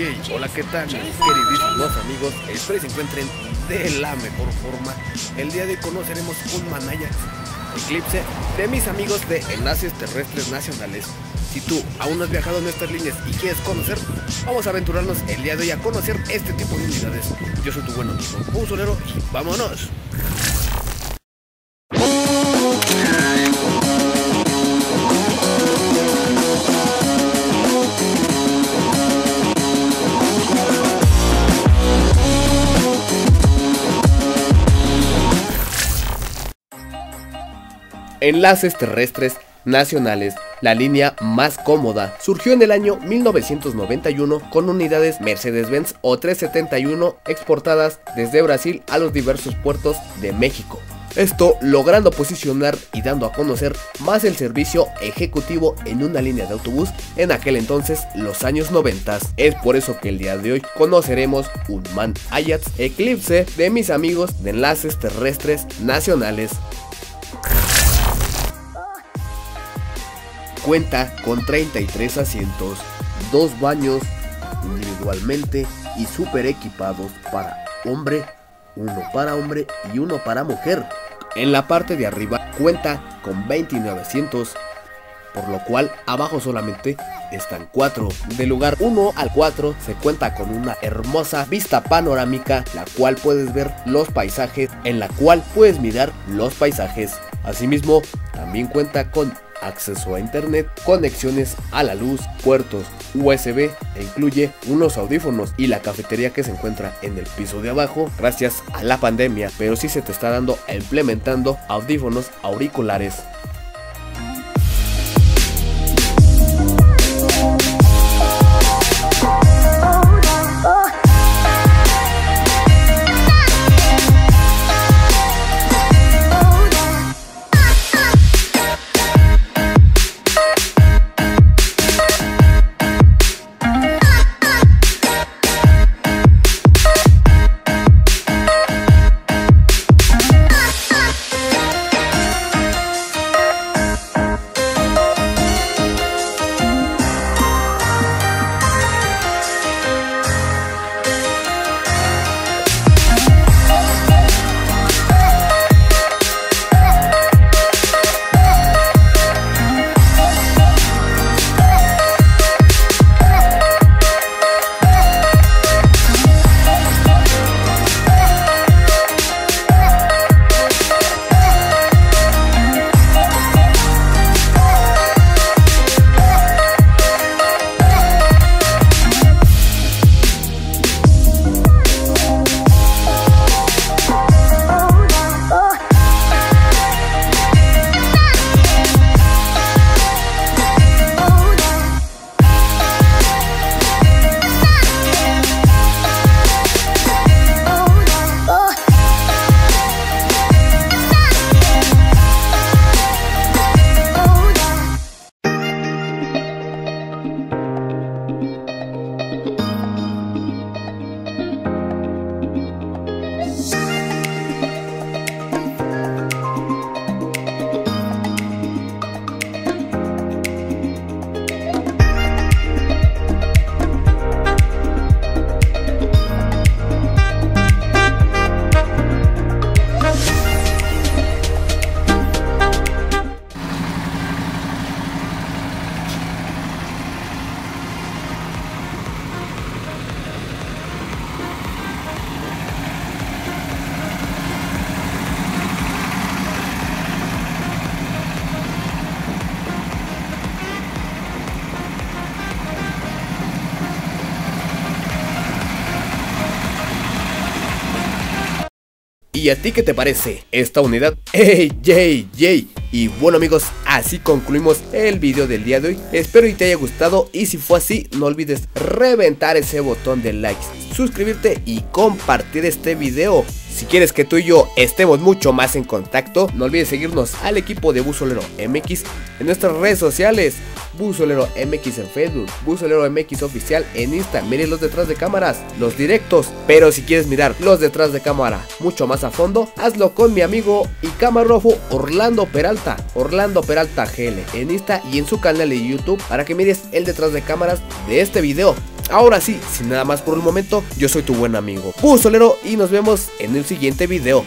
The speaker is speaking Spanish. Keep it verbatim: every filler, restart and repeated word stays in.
Hey, hola, ¿qué tal, queridísimos amigos? Espero que se encuentren de la mejor forma. El día de hoy conoceremos un MAN AYATS eclipse de mis amigos de Enlaces Terrestres Nacionales. Si tú aún no has viajado en nuestras líneas y quieres conocer, vamos a aventurarnos el día de hoy a conocer este tipo de unidades. Yo soy tu buen amigo Busolero y vámonos. Enlaces Terrestres Nacionales, la línea más cómoda, surgió en el año mil novecientos noventa y uno con unidades Mercedes-Benz O trescientos setenta y uno exportadas desde Brasil a los diversos puertos de México. Esto logrando posicionar y dando a conocer más el servicio ejecutivo en una línea de autobús en aquel entonces, los años noventa. Es por eso que el día de hoy conoceremos un MAN AYATS eclipse de mis amigos de Enlaces Terrestres Nacionales. Cuenta con treinta y tres asientos, dos baños individualmente y super equipados para hombre, uno para hombre y uno para mujer. En la parte de arriba cuenta con veintinueve asientos, por lo cual abajo solamente están cuatro. Del lugar uno al cuatro se cuenta con una hermosa vista panorámica, la cual puedes ver los paisajes, en la cual puedes mirar los paisajes. Asimismo, también cuenta con acceso a internet, conexiones a la luz, puertos U S B e incluye unos audífonos y la cafetería que se encuentra en el piso de abajo gracias a la pandemia, pero sí se te está dando implementando audífonos auriculares. ¿Y a ti qué te parece esta unidad? ¡Ey, yey, yey! Y bueno, amigos, así concluimos el video del día de hoy. Espero y te haya gustado, y si fue así, no olvides reventar ese botón de likes, suscribirte y compartir este video. Si quieres que tú y yo estemos mucho más en contacto, no olvides seguirnos al equipo de Busolero M X en nuestras redes sociales. Busolero M X en Facebook, Busolero M X oficial en Insta. Miren los detrás de cámaras, los directos. Pero si quieres mirar los detrás de cámara mucho más a fondo, hazlo con mi amigo y camarógrafo Orlando Peralta, Orlando Peralta G L en Insta y en su canal de YouTube, para que mires el detrás de cámaras de este video. Ahora sí, sin nada más por el momento, yo soy tu buen amigo Busolero y nos vemos en el siguiente video.